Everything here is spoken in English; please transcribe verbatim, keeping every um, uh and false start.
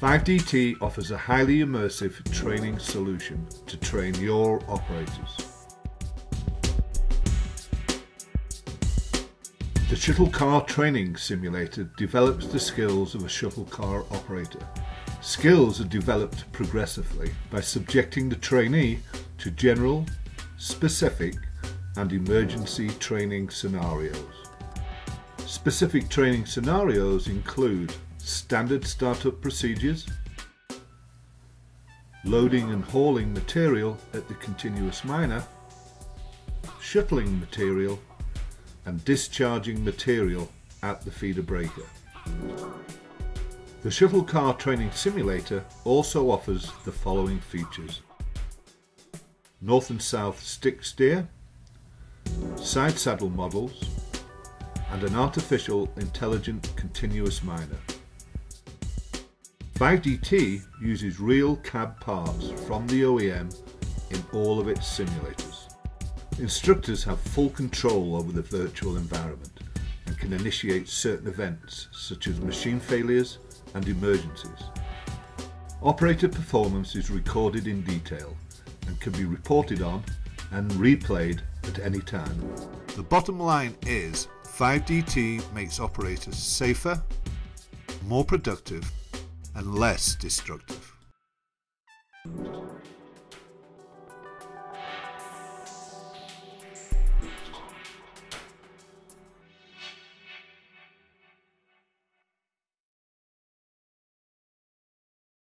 five D T offers a highly immersive training solution to train your operators. The Shuttle Car Training Simulator develops the skills of a shuttle car operator. Skills are developed progressively by subjecting the trainee to general, specific, and emergency training scenarios. Specific training scenarios include standard startup procedures, loading and hauling material at the continuous miner, shuttling material and discharging material at the feeder breaker. The Shuttle Car Training Simulator also offers the following features: north and south stick steer, side saddle models and an artificial intelligent continuous miner. five D T uses real cab parts from the O E M in all of its simulators. Instructors have full control over the virtual environment and can initiate certain events such as machine failures and emergencies. Operator performance is recorded in detail and can be reported on and replayed at any time. The bottom line is five D T makes operators safer, more productive, and less destructive.